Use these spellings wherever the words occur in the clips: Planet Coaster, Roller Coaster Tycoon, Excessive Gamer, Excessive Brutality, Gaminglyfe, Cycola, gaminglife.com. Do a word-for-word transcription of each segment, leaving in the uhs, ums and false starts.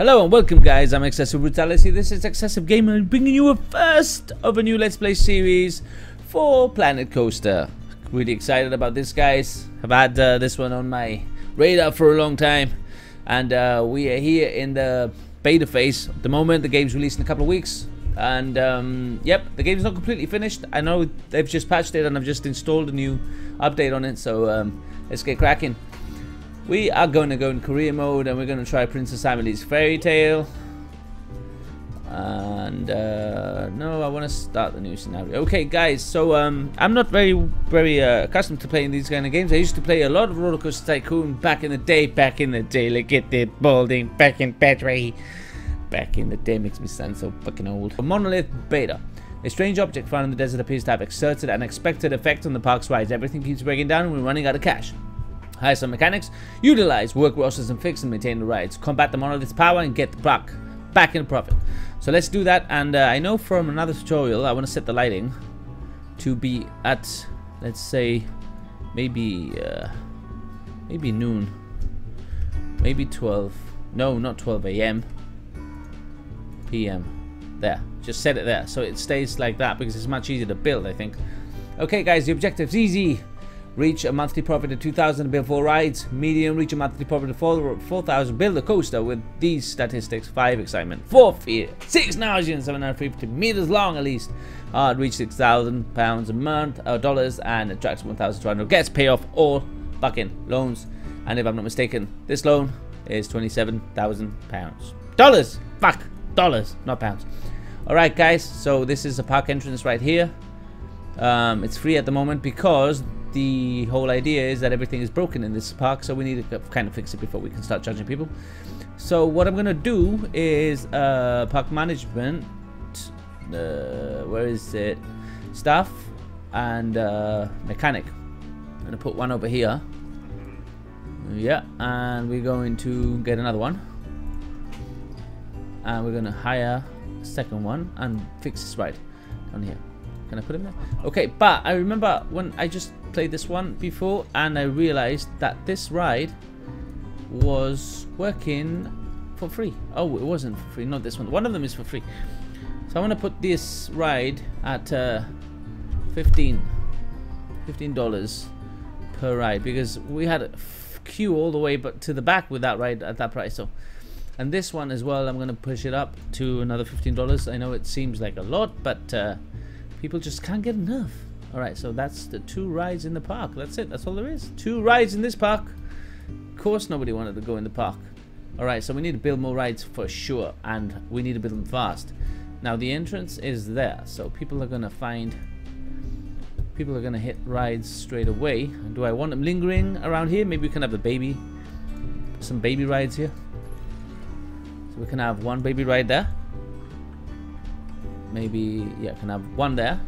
Hello and welcome, guys. I'm Excessive Brutality. This is Excessive Gamer bringing you a first of a new Let's Play series for Planet Coaster. Really excited about this, guys. I've had uh, this one on my radar for a long time, and uh, we are here in the beta phase at the moment. The game's released in a couple of weeks, and um, yep, the game's not completely finished. I know they've just patched it, and I've just installed a new update on it. So um, let's get cracking. We are going to go in career mode, and we're going to try Princess Emily's Fairy Tale. And uh, no, I want to start the new scenario. Okay, guys. So um, I'm not very, very uh, accustomed to playing these kind of games. I used to play a lot of Roller Coaster Tycoon back in the day. Back in the day, look at the balding back in battery. Back in the day makes me sound so fucking old. A monolith beta. A strange object found in the desert appears to have exerted an unexpected effect on the park's rides. Everything keeps breaking down, and we're running out of cash. Hire some mechanics, utilize, work rosters and fix and maintain the rides, combat the monolith's power and get the buck back in profit. So let's do that, and uh, I know from another tutorial I want to set the lighting to be at, let's say, maybe uh, maybe noon, maybe twelve, no, not twelve A M P M, there, just set it there so it stays like that because it's much easier to build, I think. Okay, guys, the objective's easy. Reach a monthly profit of two thousand and build four rides. Medium, reach a monthly profit of four thousand. Build a coaster with these statistics. five excitement, four fear, six thousand seven hundred fifty meters long at least. Hard reach six thousand pounds a month, uh, dollars, and attracts one thousand two hundred. Gets payoff all fucking loans. And if I'm not mistaken, this loan is twenty-seven thousand pounds. Dollars! Fuck! Dollars, not pounds. Alright, guys, so this is a park entrance right here. Um, it's free at the moment because the whole idea is that everything is broken in this park, so we need to kind of fix it before we can start charging people. So what I'm gonna do is uh, park management, uh, where is it, staff and uh, mechanic. I'm gonna put one over here, yeah, and we're going to get another one, and we're gonna hire a second one and fix this right down here. Can I put him there? Okay, but I remember when I just played this one before and I realized that this ride was working for free. Oh, it wasn't for free, not this one. One of them is for free. So I want to put this ride at uh, fifteen dollars per ride because we had a queue all the way but to the back with that ride at that price. So, and this one as well, I'm going to push it up to another fifteen dollars. I know it seems like a lot, but uh, people just can't get enough. Alright, so that's the two rides in the park. That's it. That's all there is. Two rides in this park. Of course nobody wanted to go in the park. Alright, so we need to build more rides for sure. And we need to build them fast. Now, the entrance is there. So people are going to find... People are going to hit rides straight away. Do I want them lingering around here? Maybe we can have a baby. Some baby rides here. So we can have one baby ride there. Maybe, yeah, can have one there,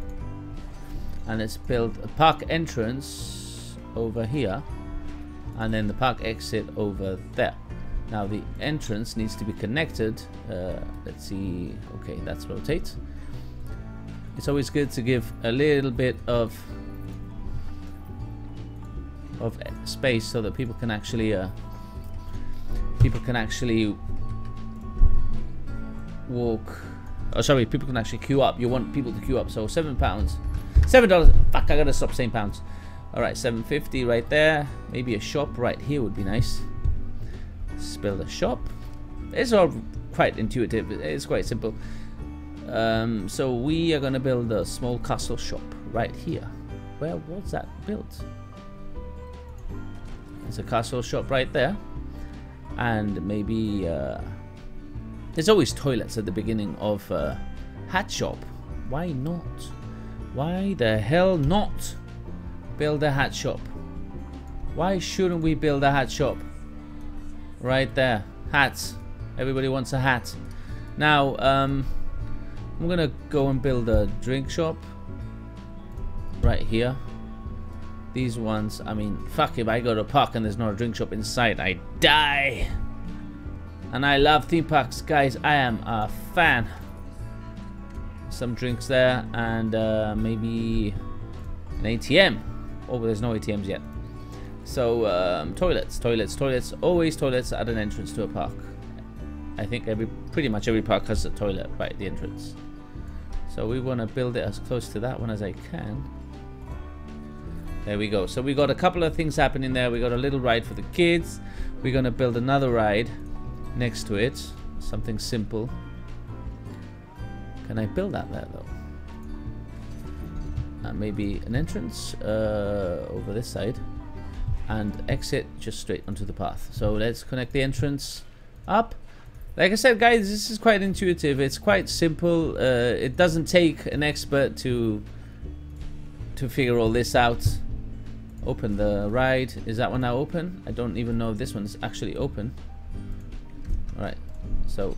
and let's build a park entrance over here, and then the park exit over there. Now the entrance needs to be connected. Uh, let's see. Okay, that's rotate. It's always good to give a little bit of of space so that people can actually uh, people can actually walk. Oh, sorry, people can actually queue up. You want people to queue up. So seven pounds, seven dollars. Fuck, I gotta stop saying pounds. All right, seven fifty right there. Maybe a shop right here would be nice. Let's build a shop. It's all quite intuitive. It's quite simple. Um, so we are gonna build a small castle shop right here. Where was that built? There's a castle shop right there, and maybe. Uh, There's always toilets at the beginning of uh, hat shop. Why not? Why the hell not build a hat shop? Why shouldn't we build a hat shop? Right there, hats. Everybody wants a hat. Now, um, I'm gonna go and build a drink shop right here. These ones, I mean, fuck, if I go to a park and there's not a drink shop inside, I die. And I love theme parks, guys. I am a fan. Some drinks there, and uh, maybe an A T M. Oh, but there's no A T Ms yet. So um, toilets, toilets, toilets. Always toilets at an entrance to a park. I think every pretty much every park has a toilet right at the entrance. So we want to build it as close to that one as I can. There we go. So we got a couple of things happening there. We got a little ride for the kids. We're going to build another ride next to it. Something simple. Can I build that there though? And maybe an entrance uh, over this side. And exit just straight onto the path. So let's connect the entrance up. Like I said, guys, this is quite intuitive. It's quite simple. Uh, it doesn't take an expert to to figure all this out. Open the ride. Is that one now open? I don't even know if this one's actually open. All right, so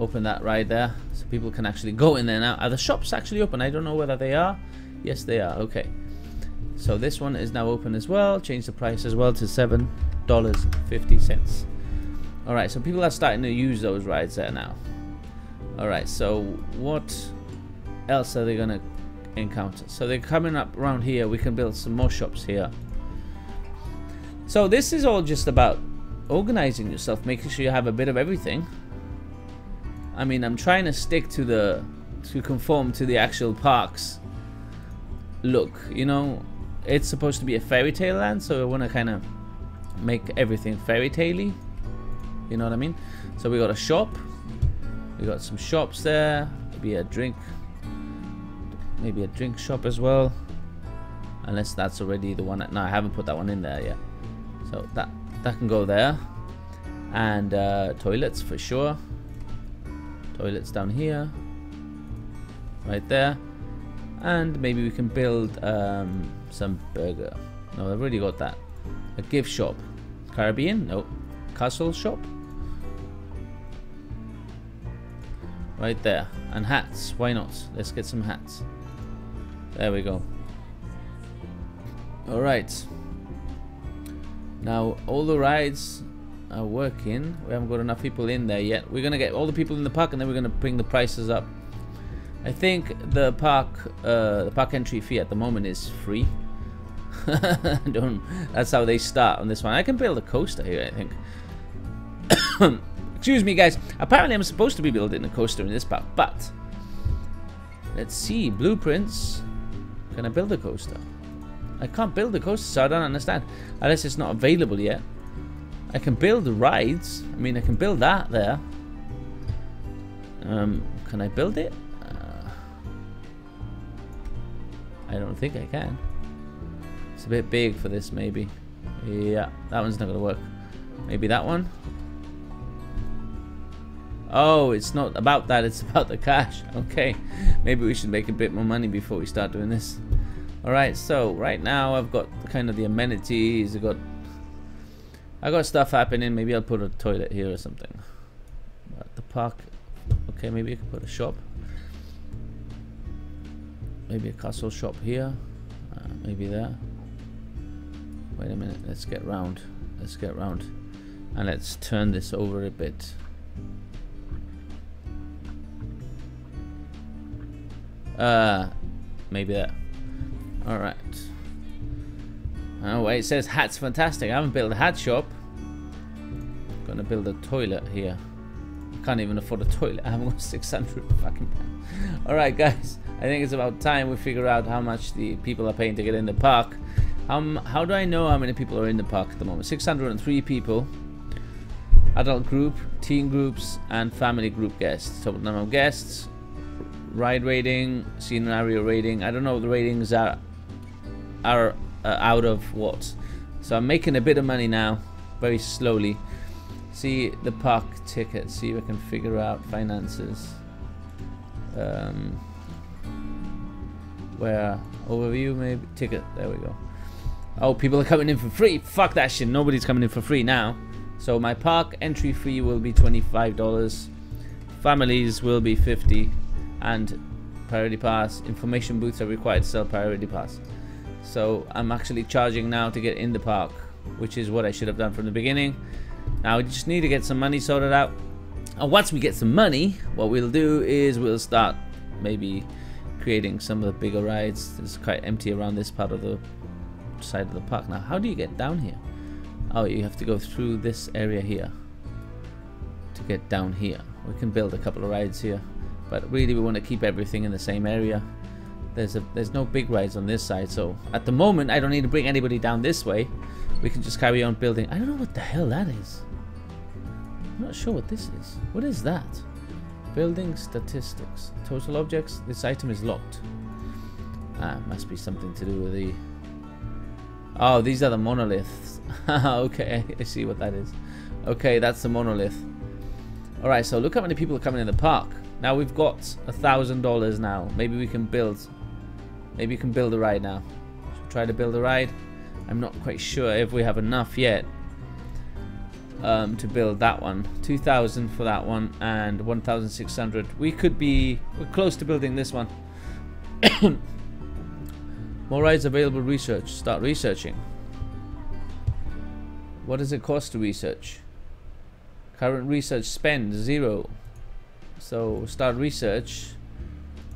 open that ride there, so people can actually go in there now. Are the shops actually open? I don't know whether they are. Yes, they are. Okay. So this one is now open as well. Change the price as well to seven dollars and fifty cents. All right, so people are starting to use those rides there now. All right, so what else are they gonna encounter? So they're coming up around here. We can build some more shops here. So this is all just about organizing yourself, making sure you have a bit of everything. I mean, I'm trying to stick to the, to conform to the actual park's look, you know. It's supposed to be a fairy tale land, so I want to kind of make everything fairy tale-y. You know what I mean? So we got a shop. We got some shops there. Maybe a drink. Maybe a drink shop as well. Unless that's already the one. That, no, I haven't put that one in there yet. So that that can go there. And uh, toilets for sure. Toilets down here. Right there. And maybe we can build um, some burger. No, I've already got that. A gift shop. Caribbean? Nope. Castle shop right there. And hats, why not? Let's get some hats. There we go. All right, now all the rides are working. We haven't got enough people in there yet. We're gonna get all the people in the park, and then we're gonna bring the prices up. I think the park uh, the park entry fee at the moment is free. Don't, that's how they start on this one. I can build a coaster here, I think. Excuse me, guys. Apparently I'm supposed to be building a coaster in this part, but let's see. Blueprints. Can I build a coaster? I can't build a coaster, so I don't understand. Unless it's not available yet. I can build the rides. I mean, I can build that there. Um, can I build it? Uh, I don't think I can. It's a bit big for this, maybe. Yeah, that one's not gonna work. Maybe that one. Oh, it's not about that, it's about the cash. Okay, maybe we should make a bit more money before we start doing this. All right, so right now I've got kind of the amenities. I've got I got stuff happening. Maybe I'll put a toilet here or something at the park. Okay, maybe I can put a shop, maybe a castle shop here, uh, maybe there. Wait a minute, let's get round, let's get round, and let's turn this over a bit. Uh, maybe there. Alright. Oh wait, it says hats, fantastic. I haven't built a hat shop. I'm gonna build a toilet here. I can't even afford a toilet. I haven't got six hundred fucking pounds. Alright guys, I think it's about time we figure out how much the people are paying to get in the park. Um, how do I know how many people are in the park at the moment? six hundred and three people. Adult group, teen groups, and family group guests. Total number of guests. Ride rating, scenario rating. I don't know what the ratings are are uh, out of what. So I'm making a bit of money now, very slowly. See the park ticket. See if I can figure out finances. Um, where overview maybe ticket. There we go. Oh, people are coming in for free. Fuck that shit. Nobody's coming in for free now. So my park entry fee will be twenty-five dollars. Families will be fifty dollars. And priority pass. Information booths are required to sell priority pass. So I'm actually charging now to get in the park, which is what I should have done from the beginning. Now we just need to get some money sorted out. And once we get some money, what we'll do is we'll start maybe creating some of the bigger rides. It's quite empty around this part of the side of the park now. How do you get down here? Oh, you have to go through this area here. to get down here. We can build a couple of rides here, but really we want to keep everything in the same area. There's a there's no big rides on this side, so at the moment I don't need to bring anybody down this way. We can just carry on building. I don't know what the hell that is. I'm not sure what this is. What is that? Building statistics. Total objects. This item is locked. Ah, must be something to do with the... Oh, these are the monoliths. Okay, I see what that is. Okay, that's the monolith. Alright, so look how many people are coming in the park. Now we've got a thousand dollars now. Maybe we can build. Maybe we can build a ride now. Should we try to build a ride? I'm not quite sure if we have enough yet um, to build that one. two thousand for that one and one thousand six hundred. We could be... We're close to building this one. More rides available. Research. Start researching. What does it cost to research? Current research spend zero. So start research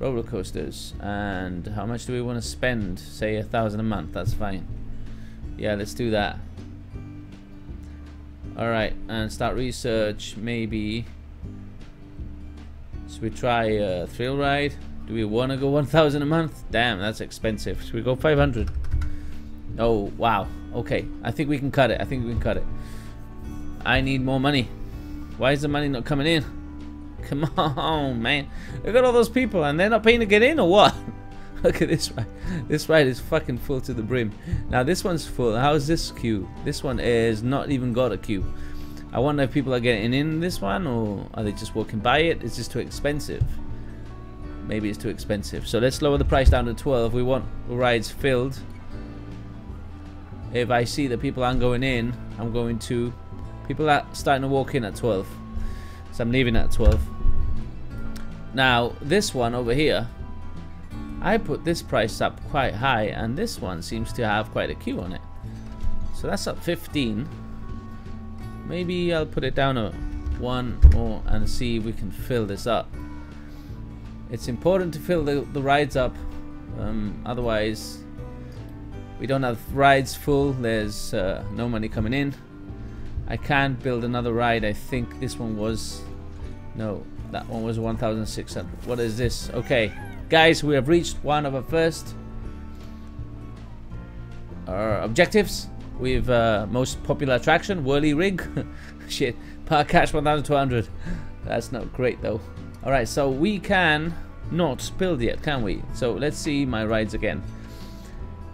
roller coasters. And how much do we want to spend? Say a thousand a month. That's fine. Yeah, let's do that. Alright, and start research. Maybe should we try a thrill ride? Do we want to go one thousand a month? Damn, that's expensive. Should we go five hundred? Oh, wow. Okay, I think we can cut it. I think we can cut it. I need more money. Why is the money not coming in? Come on, man. Look at all those people, and they're not paying to get in, or what? Look at this ride. This ride is fucking full to the brim. Now, this one's full. How's this queue? This one is not even got a queue. I wonder if people are getting in this one, or are they just walking by it? It's just too expensive. Maybe it's too expensive. So let's lower the price down to twelve. We want rides filled. If I see that people aren't going in, I'm going to... People are starting to walk in at twelve. So I'm leaving at twelve. Now, this one over here, I put this price up quite high, and this one seems to have quite a queue on it. So that's up fifteen. Maybe I'll put it down a one more and see if we can fill this up. It's important to fill the, the rides up, um, otherwise we don't have rides full, there's uh, no money coming in. I can't build another ride. I think this one was, no, that one was one thousand six hundred. What is this? Okay, guys, we have reached one of our first our objectives. We've uh, most popular attraction, Whirly Rig. Shit, park catch one thousand two hundred. That's not great though. Alright, so we can not build yet, can we? So let's see my rides again.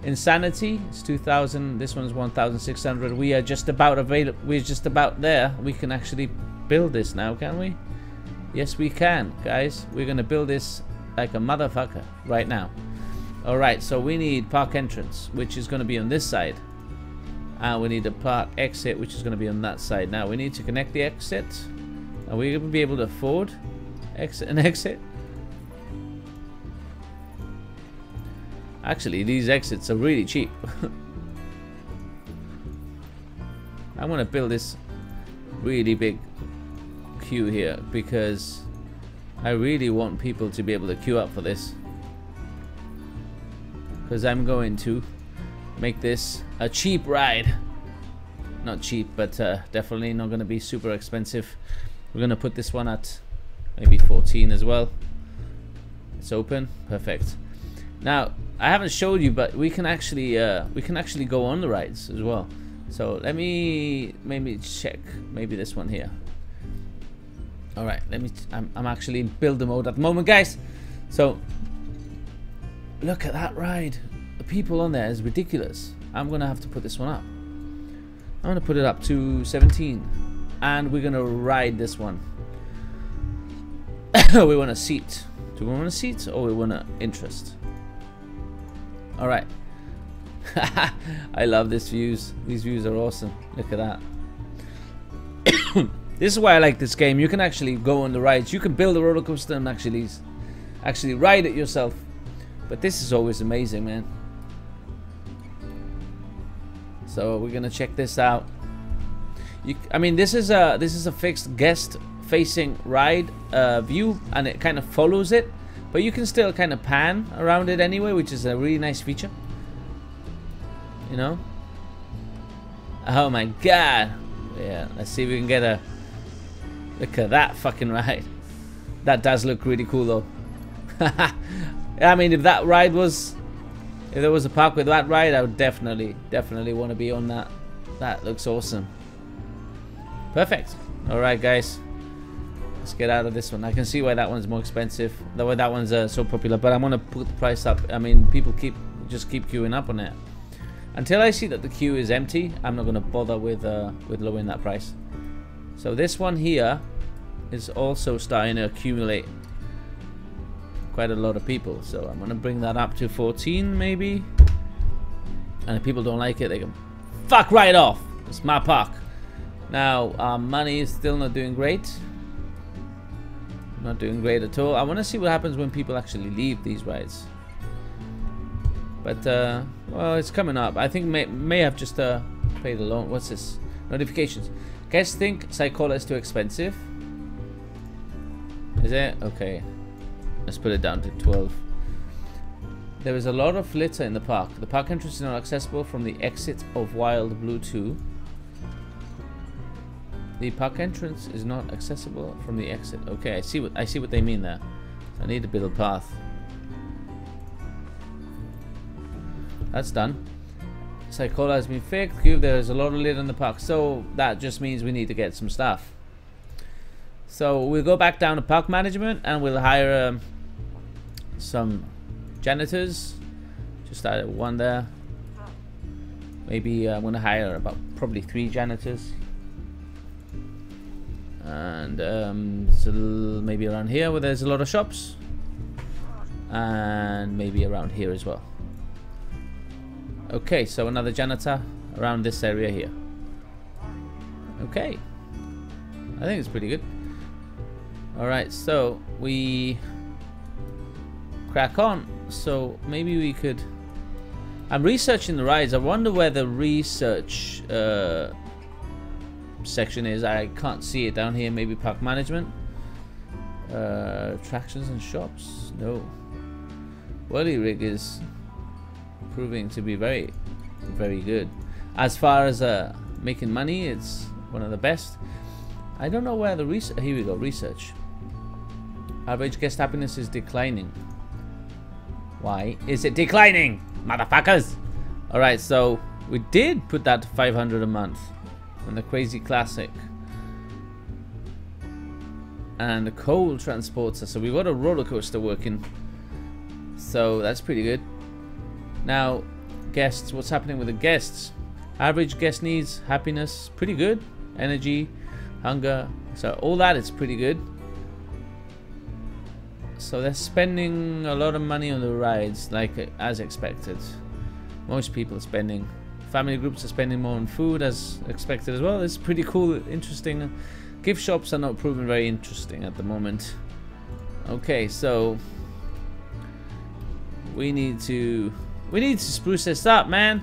Insanity, it's two thousand. This one's one thousand six hundred. We are just about available. We're just about there. We can actually build this now, can we? Yes, we can, guys. We're gonna build this like a motherfucker right now. Alright, so we need park entrance, which is gonna be on this side, and we need a park exit, which is gonna be on that side. Now we need to connect the exit. Are we gonna be able to afford exit and exit? Actually, these exits are really cheap. I want to build this really big queue here because I really want people to be able to queue up for this, because I'm going to make this a cheap ride. Not cheap, but uh, definitely not going to be super expensive. We're going to put this one at maybe fourteen as well. It's open. Perfect. Now, I haven't showed you, but we can actually uh, we can actually go on the rides as well. So let me maybe check maybe this one here. All right, let me. I'm, I'm actually in builder mode at the moment, guys. So look at that ride. The people on there is ridiculous. I'm gonna have to put this one up. I'm gonna put it up to seventeen, and we're gonna ride this one. We want a seat. Do we want a seat or we want an interest? Alright. I love these views. These views are awesome. Look at that. This is why I like this game. You can actually go on the rides. You can build a roller coaster and actually, actually ride it yourself. But this is always amazing, man. So we're gonna check this out. You, I mean, this is a this is a fixed guest facing ride uh, view, and it kind of follows it, but you can still kind of pan around it anyway, which is a really nice feature, you know. Oh my god, yeah, let's see if we can get a Look at that fucking ride. That does look really cool though. I mean, if that ride was, if there was a park with that ride, I would definitely, definitely want to be on that. That looks awesome. Perfect. Alright guys, let's get out of this one. I can see why that one's more expensive, the way that one's uh, so popular, but I'm gonna put the price up. I mean, people keep, just keep queuing up on it. Until I see that the queue is empty, I'm not gonna bother with, uh, with lowering that price. So this one here is also starting to accumulate quite a lot of people, so I'm gonna bring that up to fourteen maybe, and if people don't like it, they can fuck right off. It's my park. Now our money is still not doing great, not doing great at all. I want to see what happens when people actually leave these rides, but uh, well, it's coming up. I think may, may have just uh, paid a loan. What's this? Notifications. Guests think Cycola is too expensive. Is it? Okay, let's put it down to twelve. There is a lot of litter in the park. The park entrance is not accessible from the exit of Wild Blue two. The park entrance is not accessible from the exit. Okay, I see what I see what they mean there. I need to build a path. That's done. Cycola has been fixed. There is a lot of litter in the park, so that just means we need to get some stuff. So we'll go back down to park management and we'll hire um, some janitors. Just added one there. Maybe uh, I'm gonna hire about probably three janitors. And um, so maybe around here where there's a lot of shops, and maybe around here as well. Okay, so another janitor around this area here. Okay, I think it's pretty good. Alright, so we crack on. So maybe we could, I'm researching the rides. I wonder where the research uh, section is. I can't see it down here. Maybe park management, uh, attractions and shops. No, Whirly Rig is proving to be very, very good as far as uh, making money. It's one of the best. I don't know where the research. Here we go. Research. Average guest happiness is declining. Why is it declining, motherfuckers? All right, so we did put that to five hundred a month. And the Crazy Classic and the Coal Transporter, so we got a roller coaster working, so that's pretty good. Now guests, what's happening with the guests? Average guest needs, happiness, pretty good, energy, hunger, so all that is pretty good. So they're spending a lot of money on the rides, like as expected. Most people are spending. Family groups are spending more on food as expected as well. It's pretty cool, interesting. Gift shops are not proven very interesting at the moment. Okay, so we need to we need to spruce this up, man.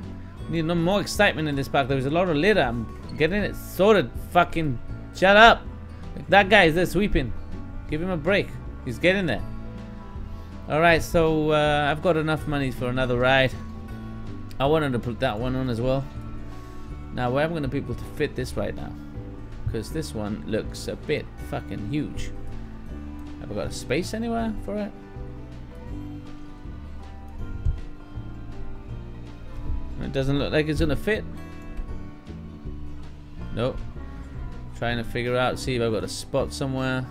We need no more excitement in this park. There was a lot of litter. I'm getting it sorted. Fucking shut up. That guy is there sweeping. Give him a break. He's getting there. All right, so uh, I've got enough money for another ride. I wanted to put that one on as well. Now where am I going to be able to fit this right now? Because this one looks a bit fucking huge. Have I got a space anywhere for it? It doesn't look like it's going to fit. Nope. Trying to figure out, see if I've got a spot somewhere.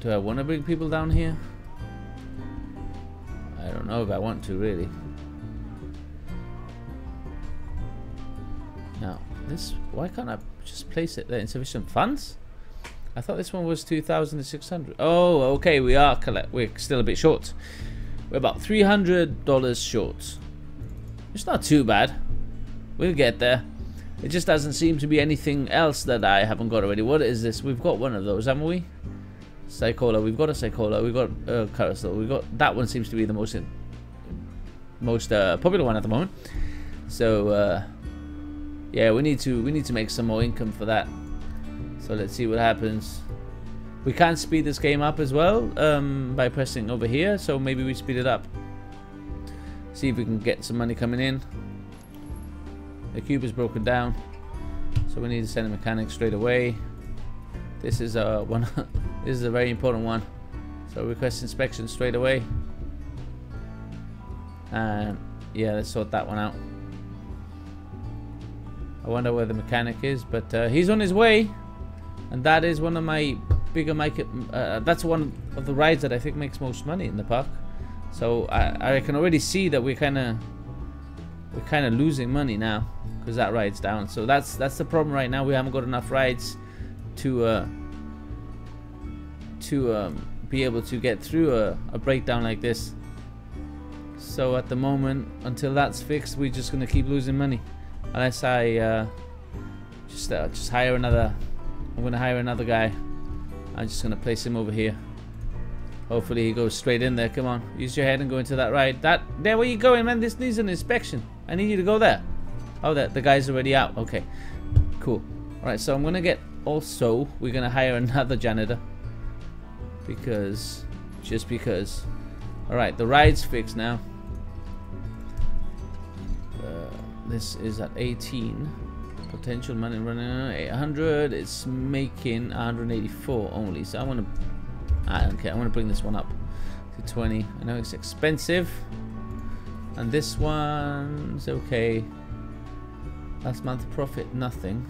Do I want to bring people down here? I don't know if I want to really. Now, this, why can't I just place it there? Insufficient funds? I thought this one was two thousand six hundred. Oh, okay, we are collect. We're still a bit short. We're about three hundred dollars short. It's not too bad. We'll get there. It just doesn't seem to be anything else that I haven't got already. What is this? We've got one of those, haven't we? Cycola. We've got a Cycola. We've got a carousel. We've got, that one seems to be the most, in, most uh, popular one at the moment. So, uh... yeah, we need to we need to make some more income for that. So let's see what happens. We can speed this game up as well um, by pressing over here. So maybe we speed it up. See if we can get some money coming in. The cube is broken down, so we need to send a mechanic straight away. This is a one. This is a very important one. So request inspection straight away. And yeah, let's sort that one out. I wonder where the mechanic is, but uh, he's on his way. And that is one of my bigger market. Uh, that's one of the rides that I think makes most money in the park. So I, I can already see that we're kind of we're kind of losing money now because that ride's down. So that's that's the problem right now. We haven't got enough rides to uh, to um, be able to get through a, a breakdown like this. So at the moment, until that's fixed, we're just gonna keep losing money. Unless I uh, just uh, just hire another. I'm gonna hire another guy. I'm just gonna place him over here. Hopefully he goes straight in there. Come on, use your head and go into that ride. That there, where you going, man? This needs an inspection. I need you to go there. Oh, that the guy's already out. Okay, cool. All right, so I'm gonna get. Also, we're gonna hire another janitor because, just because. All right, the ride's fixed now. Uh, this is at eighteen. Potential money running eight hundred. It's making one hundred eighty-four only. So I want to. I don't care. I want to bring this one up to twenty. I know it's expensive, and this one's okay. Last month profit nothing.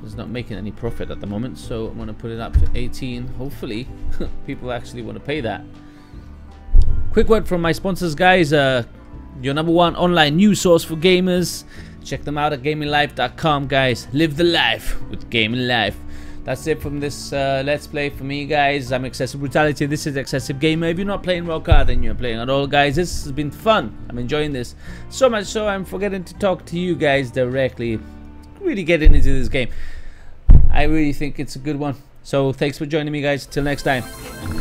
So it's not making any profit at the moment. So I'm going to put it up to eighteen. Hopefully, people actually want to pay that. Quick word from my sponsors, guys. Uh, your number one online news source for gamers. Check them out at gaming life dot com, guys. Live the life with Gaming Life. That's it from this uh, Let's Play for me, guys. I'm Excessive Brutality. This is Excessive Gamer. If you're not playing Roll Card, then you're playing at all, guys. This has been fun. I'm enjoying this. So much so, I'm forgetting to talk to you guys directly. Really getting into this game. I really think it's a good one. So thanks for joining me, guys. Till next time.